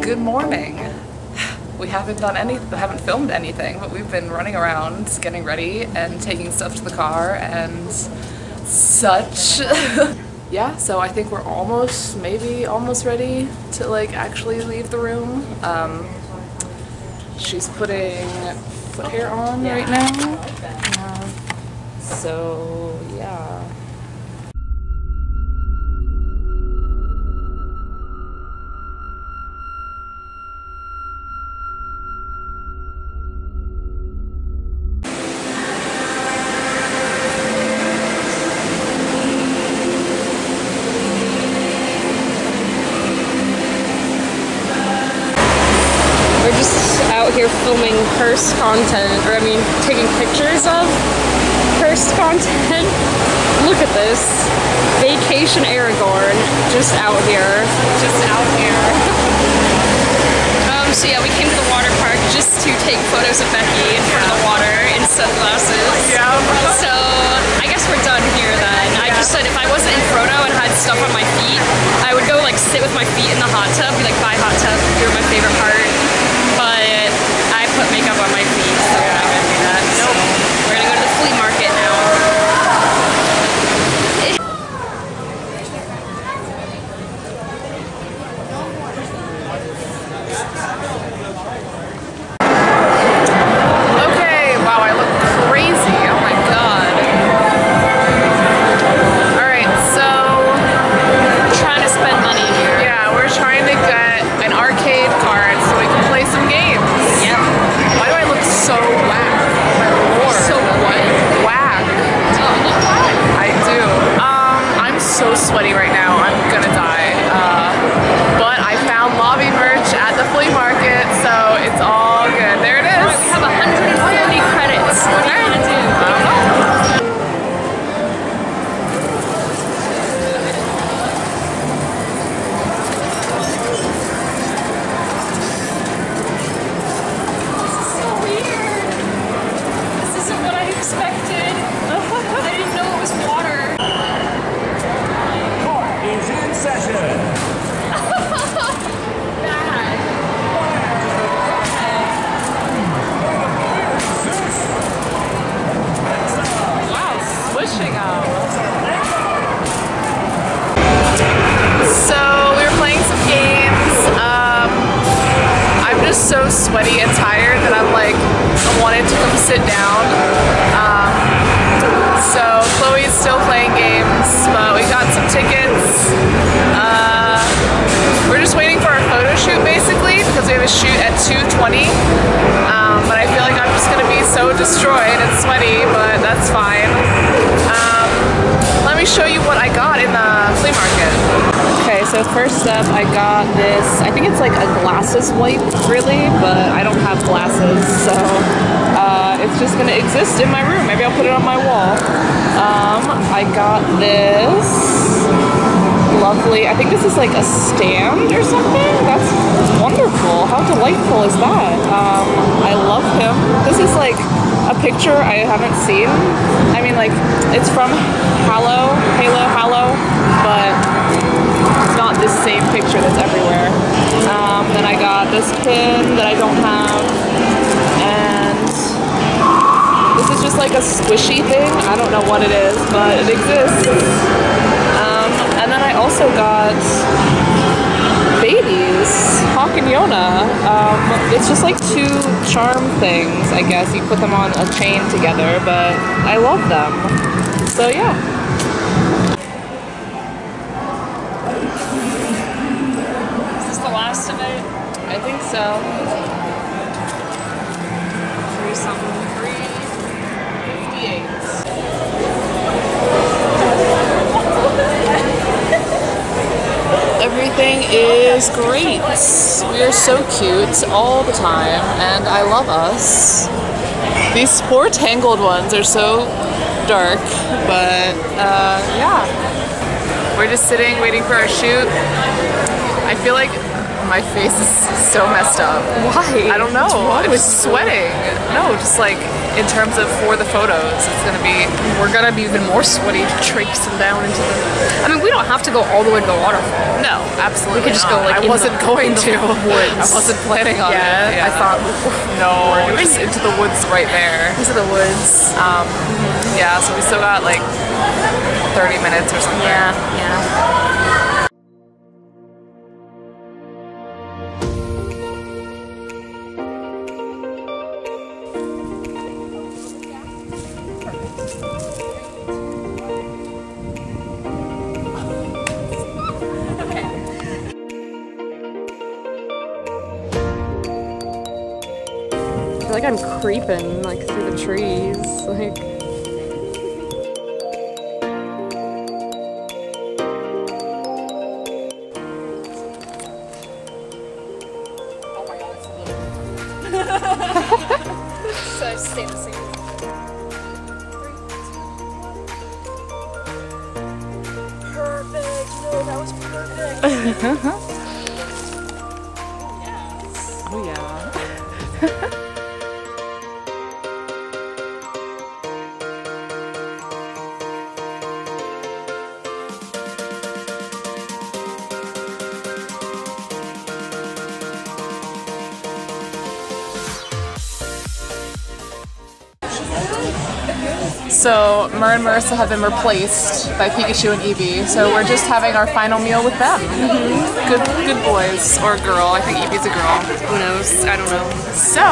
Good morning. We haven't done anything, haven't filmed anything, but we've been running around, getting ready, and taking stuff to the car and such. Yeah, so I think we're maybe almost ready to like actually leave the room. She's putting foot hair on right now. So yeah. Here filming purse content, or I mean taking pictures of purse content. Look at this. Vacation Aragorn just out here. Just out here. So yeah, we came to the water park just to take photos of Becky in front of the water in sunglasses. Yeah. So I guess we're done here then. Yeah. I just said if I wasn't in Frodo and had stuff on my feet, I would go like sit with my feet in the hot tub, be like, bye hot tub, you're my favorite part. Put makeup on my feet, so I'm not gonna do that. Nope. We're gonna go to the flea market now. Okay, wow, I look crazy. Oh my god. Alright, so we're trying to spend money here. Yeah, we're trying to get an arcade card so we can play some games. Yep. So whack. My lord. So what? Whack. Do you look whack? I do. I'm so sweaty right now. I'm gonna die. But I found lobby merch at the flea market, so it's all good. There it is. All right, we have 140 credits. What are you gonna do? I don't sweaty and tired that I'm like, I wanted to come sit down. So Chloe's still playing games, but we got some tickets. We're just waiting for our photo shoot basically, because we have a shoot at 2:20. But I feel like I'm just gonna be so destroyed and sweaty, but that's fine. Let me show you what I got in the flea market. Okay, so first up, I got this, I think it's like a glasses wipe, really, but I don't have glasses, so it's just gonna exist in my room. Maybe I'll put it on my wall. I got this lovely, I think this is like a stand or something. That's wonderful. How delightful is that? I love him. This is like a picture I haven't seen. I mean, like, it's from Halo, but it's not this same picture that's everywhere. Then I got this pin that I don't have, and this is just like a squishy thing. I don't know what it is, but it exists. And then I also got babies, Hawk and Yona. It's just like two charm things, I guess. You put them on a chain together, but I love them. So yeah. I think so. Free something. 358. Everything is great. We are so cute all the time, and I love us. These poor Tangled ones are so dark, but yeah. We're just sitting, waiting for our shoot. I feel like My face is so messed up. Why? I don't know. I'm just sweating. No, just like in terms of for the photos, it's gonna be. We're gonna be even more sweaty, traipsing down into the. I mean, we don't have to go all the way to the waterfall. No, absolutely. We could just go like. I wasn't going to the woods. I wasn't planning on it. Yeah. I thought. No, we're just into the woods right there. Into the woods. Yeah. So we still got like 30 minutes or something. Yeah. Yeah. I feel like I'm creeping like through the trees, like. Oh my god, it's blue. So I stay the same. Perfect. No, that was perfect. Oh yeah. Oh yeah. So, Mur and Marissa have been replaced by Pikachu and Eevee, so we're just having our final meal with them. Mm-hmm. Good boys, or girl. I think Eevee's a girl. Who knows? I don't know. So,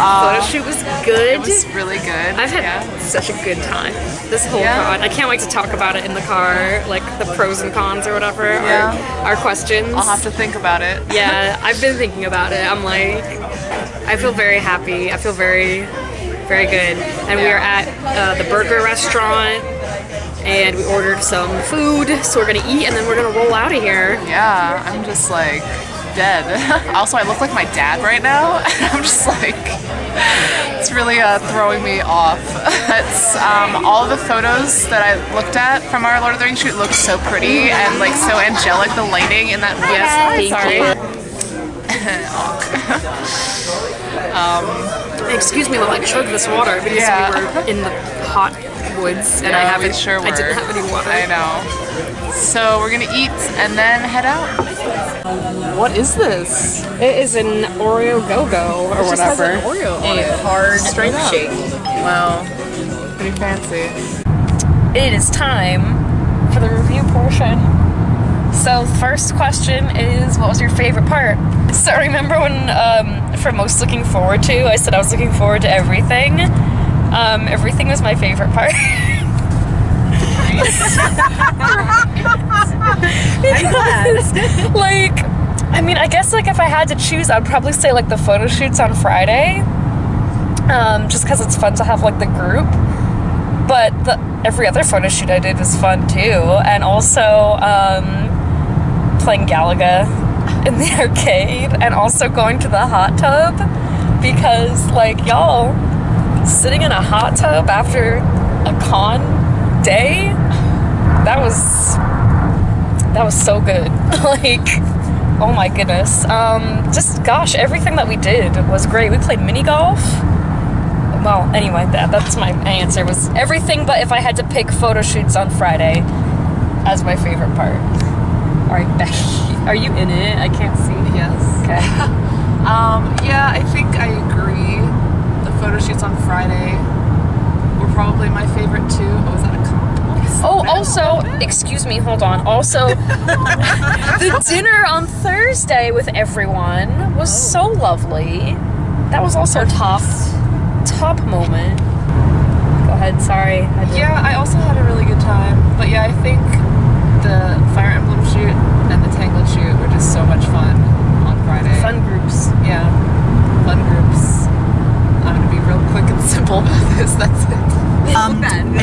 photo shoot was good. It was really good. I've had such a good time. This whole con. I can't wait to talk about it in the car, like the pros and cons or whatever, our questions. I'll have to think about it. Yeah, I've been thinking about it. I'm like, I feel very happy. I feel very good, and we are at the burger restaurant, and we ordered some food, so we're gonna eat, and then we're gonna roll out of here. Yeah, I'm just like dead. Also, I look like my dad right now, and I'm just like, it's really throwing me off. It's, all the photos that I looked at from our Lord of the Rings shoot looked so pretty and like so angelic. The lighting in that excuse me, while I chug this water because we were in the hot woods and I didn't have any water. I know. So we're gonna eat and then head out. What is this? It is an Oreo go-go or whatever. An Oreo on it. Hard straight shake. Wow, pretty fancy. It is time for the review portion. So first question is, what was your favorite part? So remember when for most looking forward to, I said I was looking forward to everything. Everything was my favorite part. Like, I mean, I guess like if I had to choose, I'd probably say like the photo shoots on Friday, just because it's fun to have like the group. But every other photo shoot I did was fun too, and also playing Galaga in the arcade, and also going to the hot tub, because like y'all, sitting in a hot tub after a con day, that was so good. Like, oh my goodness. Just gosh, everything that we did was great. We played mini golf. Well, anyway, that's my answer, was everything, but if I had to pick photo shoots on Friday as my favorite part. All right, Becky, are you in it? I can't see. Yes. Okay. Yeah, I think I agree. The photo shoots on Friday were probably my favorite too. Oh, was that a compliment? Oh, also, excuse me, hold on. Also, the dinner on Thursday with everyone was so lovely. That was also top moment. Go ahead, sorry. I also had a really good time. But yeah, I think the Fire Emblem shoot and the Tangled shoot were just so much fun on Friday. Fun groups. Yeah. Fun groups. I'm gonna be real quick and simple about this, that's it. I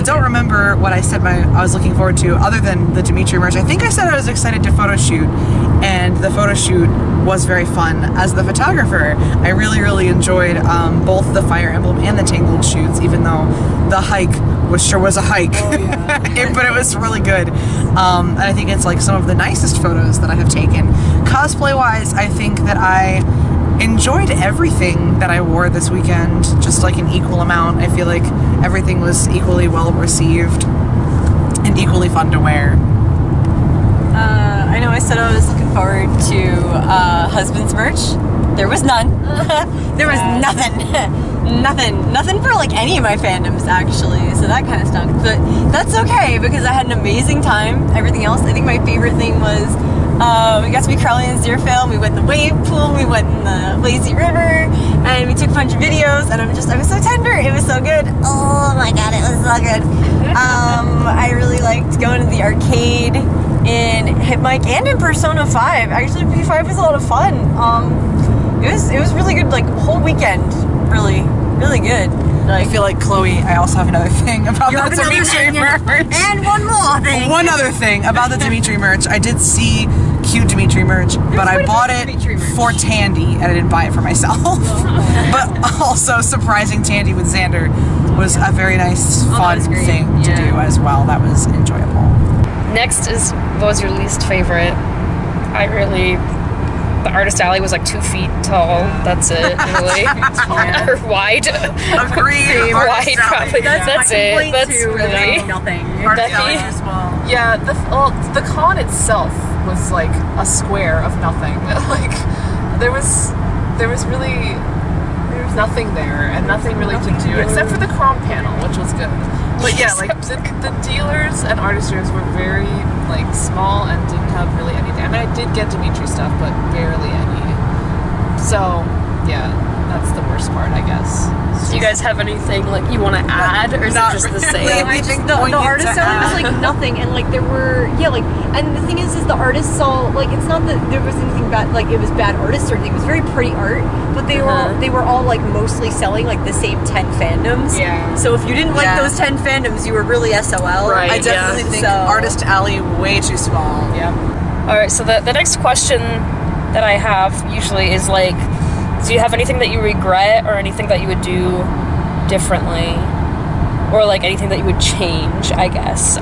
don't remember what I said I was looking forward to other than the Dimitri merch. I think I said I was excited to photo shoot, and the photo shoot was very fun. As the photographer, I really enjoyed both the Fire Emblem and the Tangled shoots, even though the hike which sure was a hike, oh, yeah. But it was really good. And I think it's like some of the nicest photos that I have taken. Cosplay-wise, I think that I enjoyed everything that I wore this weekend, just like an equal amount. I feel like everything was equally well received and equally fun to wear. I know I said I was looking forward to husband's merch. There was none. There was nothing for like any of my fandoms actually, so that kind of stunk, but that's okay because I had an amazing time. Everything else, I think my favorite thing was we got to be Crowley and Zierfeld. We went in the wave pool, we went in the lazy river, and we took a bunch of videos, and I was so tender, it was so good. Oh my god, it was so good. I really liked going to the arcade in Hitmike and in Persona 5. Actually, P5 was a lot of fun. It was really good, like whole weekend. Really good. Like, I feel like Chloe, I also have another thing about the Dimitri merch. And one more thing. One other thing about the Dimitri merch. I did see cute Dimitri merch, but I bought it for Tandy and I didn't buy it for myself. But also surprising Tandy with Xander was a very nice, fun thing to do as well. That was enjoyable. Next is, what was your least favorite? The artist alley was like 2 feet tall. That's it, really. Or wide. Agreed. Wide, probably. That's it. That's really nothing. Artist alley is small. Yeah. The con itself was like a square of nothing. Like there was nothing there, and nothing really to do except for the crom panel, which was good. But yeah, like the dealers and artisters were very like small and didn't have really anything. I mean, I did get Dimitri stuff, but barely any. So yeah, that's the worst part, I guess. Do you guys have anything like you want to add, or is it just the same? The artists was like nothing, and like there were and the thing is the artists all like, it's not that there was anything bad, like it was bad artists or anything. It was very pretty art, but they were all like mostly selling like the same 10 fandoms. Yeah. So if you didn't like those 10 fandoms, you were really SOL. Right. I definitely think Artist Alley way too small. Yeah. All right. So the next question that I have usually is like, do you have anything that you regret or anything that you would do differently? Or like anything that you would change, I guess.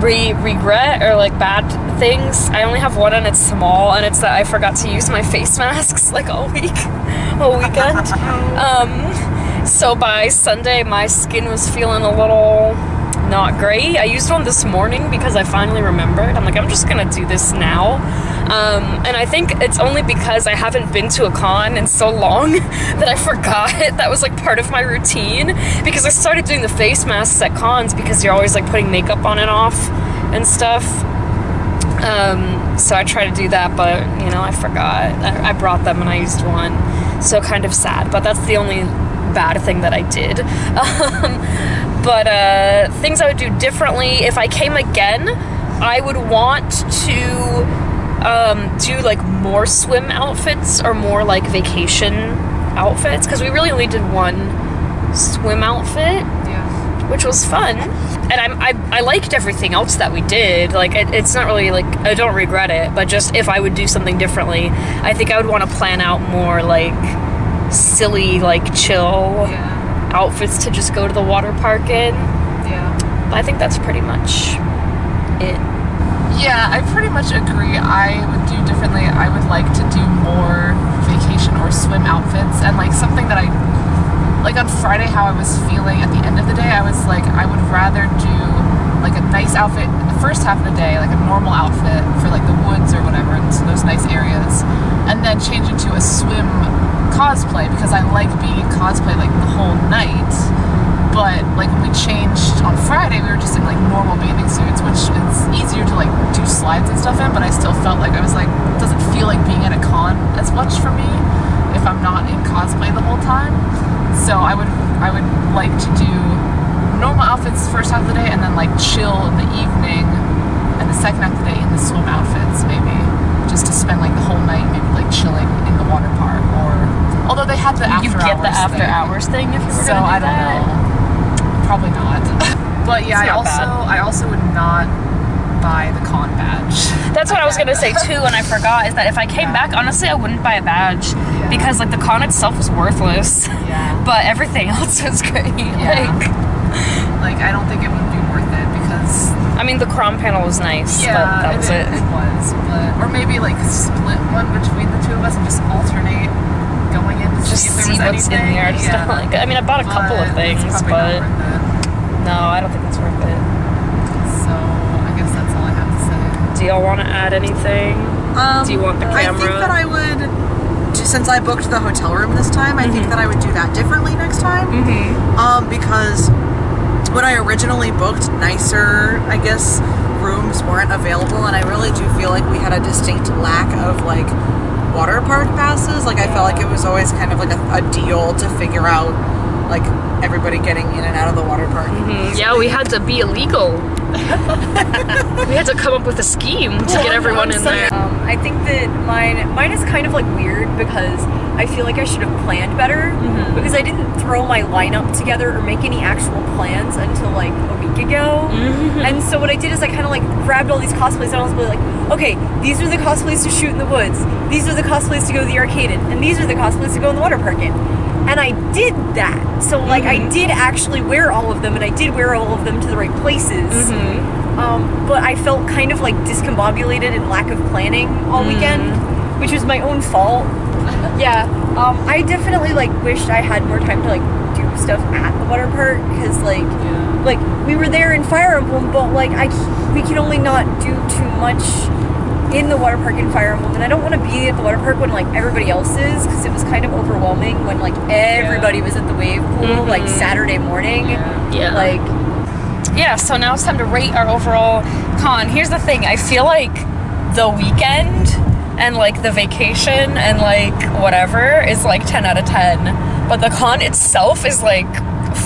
Regret or like bad things. I only have one, and it's small, and it's that I forgot to use my face masks like all weekend. So by Sunday my skin was feeling a little not great. I used one this morning because I finally remembered. I'm like, I'm just gonna do this now. And I think it's only because I haven't been to a con in so long that I forgot that was like part of my routine, because I started doing the face masks at cons because you're always like putting makeup on and off and stuff. So I try to do that, but you know, I forgot. I brought them and I used one, so kind of sad, but that's the only bad thing that I did. But things I would do differently, if I came again, I would want to do like more swim outfits or more like vacation outfits, because we really only did one swim outfit, which was fun. And I liked everything else that we did. Like it's not really like, I don't regret it, but just if I would do something differently, I think I would want to plan out more like silly, like chill outfits to just go to the water park in. Yeah. I think that's pretty much it. Yeah, I pretty much agree. I would do differently. I would like to do more vacation or swim outfits, and like something that I, like on Friday how I was feeling at the end of the day, I was like, I would rather do like a nice outfit the first half of the day, like a normal outfit for like the woods or whatever, and so those nice areas, and then change it to a swim cosplay, because I like being in cosplay like the whole night. But like when we changed on Friday, we were just in like normal bathing suits, which it's easier to like do slides and stuff in, but I still felt like, I was like, it doesn't feel like being at a con as much for me if I'm not in cosplay the whole time. So I would like to do normal outfits first half of the day, and then like chill in the evening and the second half of the day in the swim outfits, maybe just to spend like the whole night maybe like chilling in the water park. Or although they had the after hours thing. You get the after hours thing if you were gonna do that. So I don't know. Probably not. But yeah, I also would not buy the con badge. That's what I was gonna say too, and I forgot, is that if I came back, honestly I wouldn't buy a badge, because like the con itself was worthless. Yeah. But everything else was great. Yeah. Like Like, I don't think it would be worth it because... I mean, the Crom panel was nice, yeah, but that was it. Yeah, it was, but... Or maybe, like, split one between the two of us and just alternate going in to see if there was anything. Just see what's in there. Yeah. Stuff like, I mean, I bought a couple of things, but... No, I don't think it's worth it. So, I guess that's all I have to say. Do y'all want to add anything? Do you want the camera? I think that I would... Since I booked the hotel room this time, I think that I would do that differently next time. Because when I originally booked, nicer, I guess, rooms weren't available, and I really do feel like we had a distinct lack of, like, water park passes. Like, I felt like it was always kind of like a deal to figure out, like, everybody getting in and out of the water park. Yeah, we had to be illegal. We had to come up with a scheme to get everyone in there. I think that mine is kind of like weird because I feel like I should have planned better because I didn't throw my lineup together or make any actual plans until like a week ago. And so what I did is I kind of like grabbed all these cosplays and I was really like, okay, these are the cosplays to shoot in the woods, these are the cosplays to go to the arcade in, and these are the cosplays to go in the water park in. And I did that. So like I did actually wear all of them, and I did wear all of them to the right places. But I felt kind of like discombobulated and lack of planning all weekend, which was my own fault. I definitely like wished I had more time to like do stuff at the water park, because like we were there in Fire Emblem, but like we can only not do too much in the water park in Fire Emblem, and I don't want to be at the water park when like everybody else is, because it was kind of overwhelming when like everybody was at the wave pool like Saturday morning. So now it's time to rate our overall con. Here's the thing, I feel like the weekend and like the vacation and like whatever is like 10 out of 10, but the con itself is like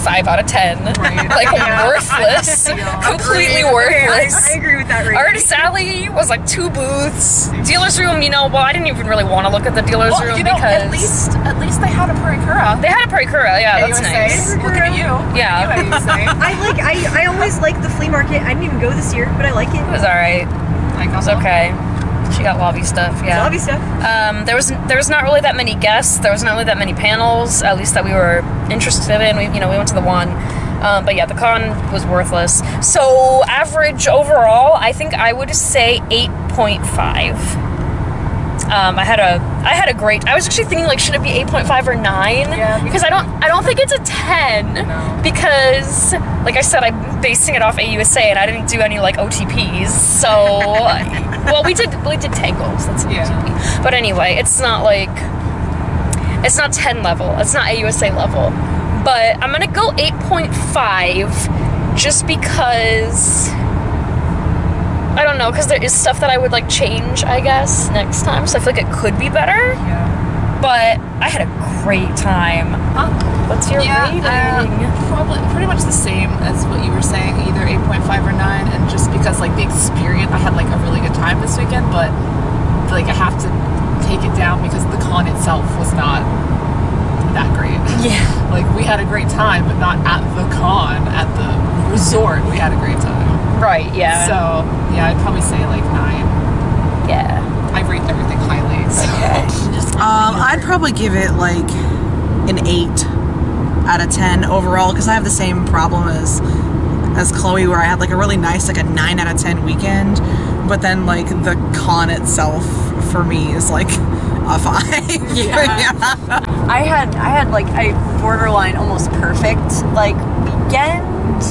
5 out of 10. Right. Like, worthless. Completely worthless. I agree with that rating. Artist Alley was like 2 booths. Dealer's Room, you know, well, I didn't even really want to look at the Dealer's Room, you know, because... at least they had a Parikura. They had a Parikura, yeah, that's nice. Look at you. Yeah. I always like the flea market. I didn't even go this year, but I like it. It was alright. It was okay. She got lobby stuff, yeah. Lobby stuff. There was not really that many guests. There was not really that many panels, at least that we were interested in. We went to the one. But yeah, the con was worthless. So average overall, I think I would say 8.5. I had a great. I was actually thinking, like, should it be 8.5 or 9? Yeah. Because I don't think it's a 10. No. Because, like I said, I'm basing it off AUSA, and I didn't do any like OTPs. So, well, we did Tangled. So that's an OTP. But anyway, it's not like, it's not 10 level. It's not AUSA level. But I'm gonna go 8.5, just because. I don't know, because there is stuff that I would like change, I guess, next time, so I feel like it could be better. Yeah. But I had a great time. What's your rating? Probably pretty much the same as what you were saying, either 8.5 or 9, and just because like the experience, I had like a really good time this weekend, but like I have to take it down because the con itself was not that great. Yeah. Like we had a great time, but not at the con, at the resort we had a great time. Right, yeah. So, yeah, I'd probably say, like, 9. Yeah. I rate everything highly, so... Okay. I'd probably give it, like, an 8 out of 10 overall, because I have the same problem as Chloe, where I had, like, a really nice, like, a 9 out of 10 weekend, but then, like, the con itself, for me, is, like, a 5. I had, like, a borderline almost perfect, like, weekend...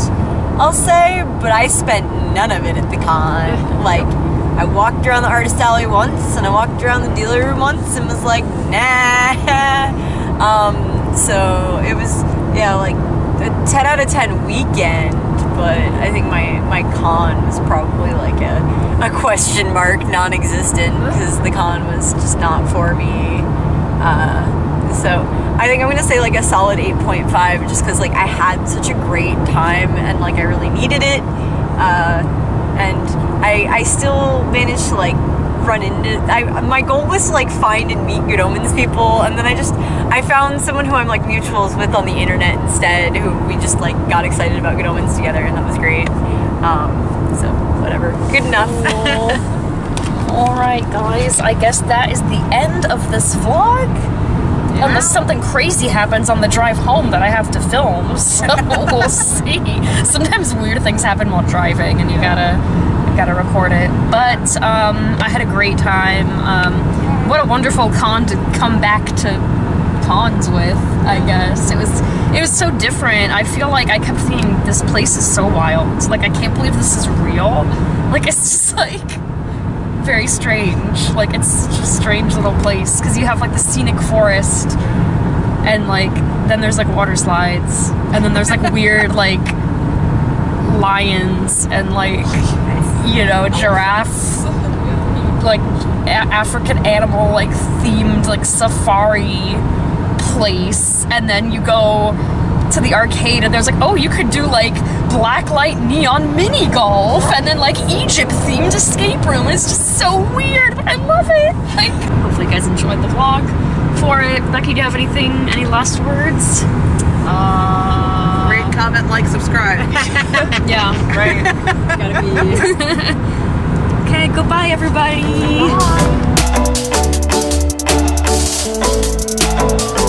I'll say, but I spent none of it at the con. Like, I walked around the Artist Alley once, and I walked around the Dealer Room once, and was like, nah. So it was, yeah, like a 10 out of 10 weekend, but I think my con was probably like a question mark, non-existent, because the con was just not for me. So I think I'm gonna say like a solid 8.5, just because like I had such a great time and like I really needed it, and I still managed to like run into. My goal was to like find and meet Good Omens people, and then I found someone who I'm like mutuals with on the internet instead, who we just like got excited about Good Omens together, and that was great. So whatever, good enough. All right, guys, I guess that is the end of this vlog. Unless something crazy happens on the drive home that I have to film, so we'll see. Sometimes weird things happen while driving, and you gotta record it. But I had a great time. What a wonderful con to come back to cons with, I guess. It was so different. I feel like I kept thinking, this place is so wild. It's like, I can't believe this is real. Like, it's just like very strange. Like, it's just a strange little place, because you have like the scenic forest, and like then there's like water slides, and then there's like weird like lions and like, you know, giraffes, like African animal like themed like safari place. And then you go to the arcade, and there's like, oh, you could do like blacklight neon mini golf, and then like Egypt themed escape room. It's just so weird, but I love it. Like, hopefully you guys enjoyed the vlog for it. Becky, do you have anything, any last words? Rate, comment, like, subscribe. Yeah, right. Gotta be. Okay, goodbye everybody. Bye.